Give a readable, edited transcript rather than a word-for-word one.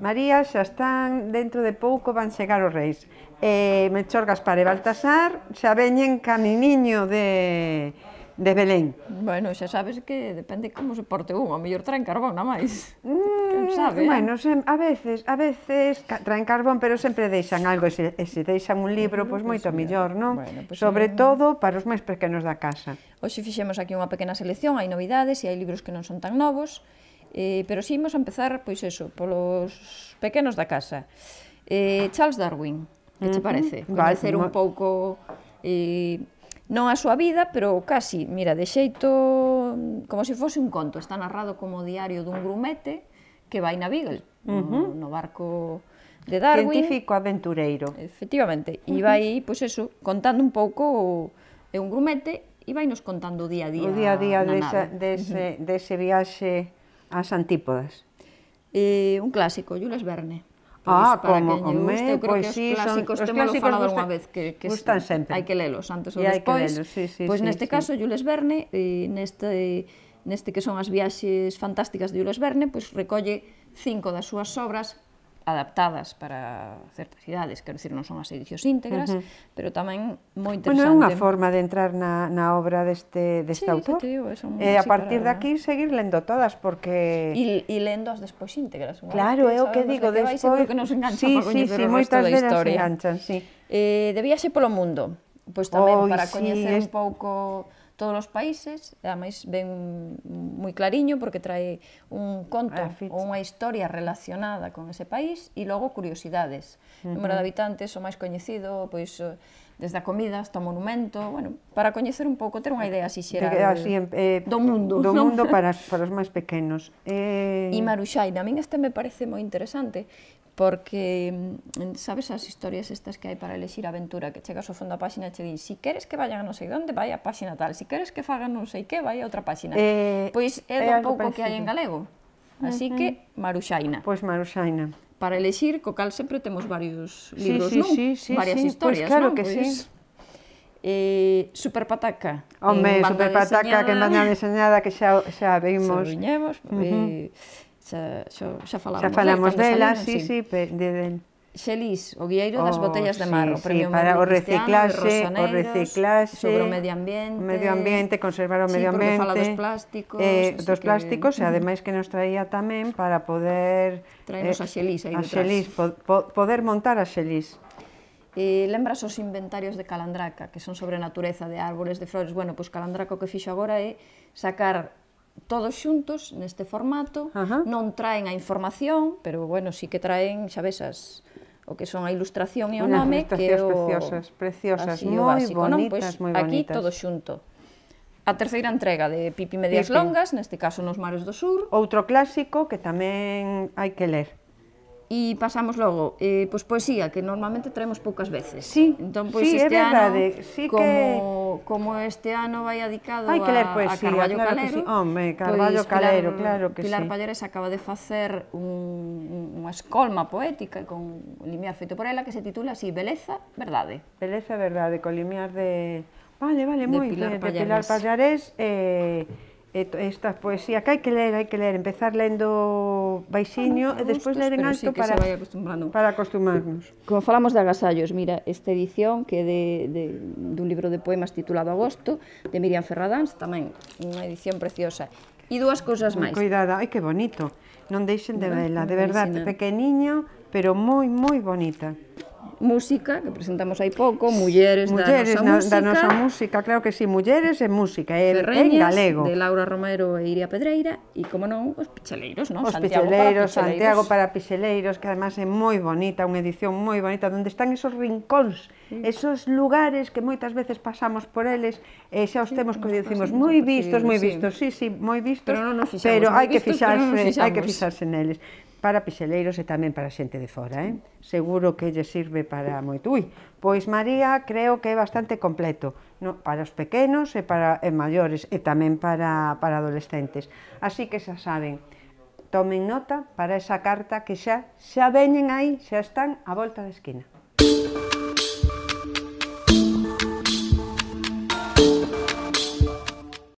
María xa están, dentro de pouco van chegar os Reis. Melchor, Gaspar e Baltasar xa veñen caminiño de Belén. Bueno, xa sabes que depende como se porte un, ao mellor traen carbón, a máis. Sabe, bueno, a veces traen carbón, pero sempre deixan algo, e se deixan un libro, pois moito mellor, non? Bueno, pues, sobre todo para os máis pequenos da casa. Hoxe fixemos aquí unha pequena selección, hai novidades e hai libros que non son tan novos, pero si imos a empezar, pois eso, polos pequenos da casa. Charles Darwin, que te parece? Conocer un pouco... Non a súa vida, pero casi, mira, de xeito, como se fose un conto. Está narrado como o diario dun grumete que vai na Beagle, no barco de Darwin. Científico aventureiro. Efectivamente, e vai, pois eso, contando un pouco, é un grumete, e vai nos contando o día a día. O día a día dese viaxe ás antípodas. Un clásico, Jules Verne. Ah, como comé, pois si, os clásicos gustan sempre. Hai que lelos antes ou despois. Pois neste caso, Jules Verne, neste que son as viaxes fantásticas de Jules Verne, pois recolle 5 das súas obras adaptadas para certas idades, quero dicir, non son as edicións íntegras, pero tamén moi interesante. Bueno, é unha forma de entrar na obra deste autor. E a partir de aquí seguir lendo todas, porque... E lendo as despois íntegras. Claro, é o que digo, despois... Porque nos enganchan para coñecer o resto da historia. De viaxe polo mundo, pois tamén para coñecer un pouco... todos os países, ademais ven moi clariño porque trae un conto ou unha historia relacionada con ese país e logo curiosidades. O número de habitantes, o máis coñecido, pois desde a comida hasta o monumento, bueno, para coñecer un pouco, ter unha idea así xeral do mundo. Do mundo para os máis pequenos. E Maruxaina, a min este me parece moi interesante, porque, sabes, as historias estas que hai para elexir aventura, que chegas ao fondo da páxina e che din, si queres que vayan a non sei onde, vai a páxina tal, si queres que fagan non sei que, vai a outra páxina. Pois é do pouco que hai en galego. Así que, Maruxaina. Pois Maruxaina. Para elexir, co cal sempre temos varios libros, non? Varias historias, non? Pois claro que sí. Super Pataca. Home, Super Pataca, que banda deseñada, que xa vimos. Xa viñemos. Xa falamos dela, sí, de Xelix, o guieiro das botellas de marro, premio Nobel cristiano, o reciclaxe, sobre o medio ambiente, conservar o medio ambiente, fala dos plásticos, e ademais que nos traía tamén para poder traernos a Xelix aí detrás, poder montar a Xelix. Lembras os inventarios de Calandraca, que son sobre a natureza de árbores, de flores. Bueno, pois Calandraca o que fixo agora é sacar todos xuntos neste formato. Non traen a información, pero bueno, si que traen, xa ves, o que son a ilustración e o nome, que é o... preciosas, moi bonitas, moi bonitas. Aquí todo xunto. A terceira entrega de Pippi Mediaslongas, neste caso nos mares do sur. Outro clásico que tamén hai que ler. E pasamos logo, pois poesía, que normalmente traemos poucas veces. Sí, é verdade. Como este ano vai adicado a Carballo Calero. Home, Carballo Calero, claro que sí. Pilar Pallares acaba de facer unha escolma poética con limiar feito por ela, que se titula así, Beleza, Verdade. Beleza, Verdade, con limiar de... Vale, moi ben, de Pilar Pallares. Esta poesía que hai que ler, empezar lendo baixiño e despois ler en alto para acostumarnos. Como falamos de agasallos, mira, esta edición que é dun libro de poemas titulado Agosto, de Miriam Ferradans, tamén unha edición preciosa. E dúas cousas máis. Cuidada, ai que bonito, non deixen de vela, de verdade, pequeniña, pero moi, moi bonita. Música, que presentamos hai pouco, Mulleres da nosa música, claro que si, Mulleres e música, en galego. De Laura Romero e Iria Pedreira, e como non, os Pichaleiros, non? Os Pichaleiros, Santiago para Pichaleiros, que además é moi bonita, unha edición moi bonita, onde están esos rincóns, esos lugares que moitas veces pasamos por eles, xa os temos que dicimos, moi vistos, moi vistos, pero hai que fixarse neles. Para pixeleiros e tamén para xente de fora, seguro que lle sirve para moito. Pois María creo que é bastante completo, para os pequenos e para maiores, e tamén para adolescentes. Así que xa saben, tomen nota para esa carta que xa veñen aí, xa están á volta da esquina.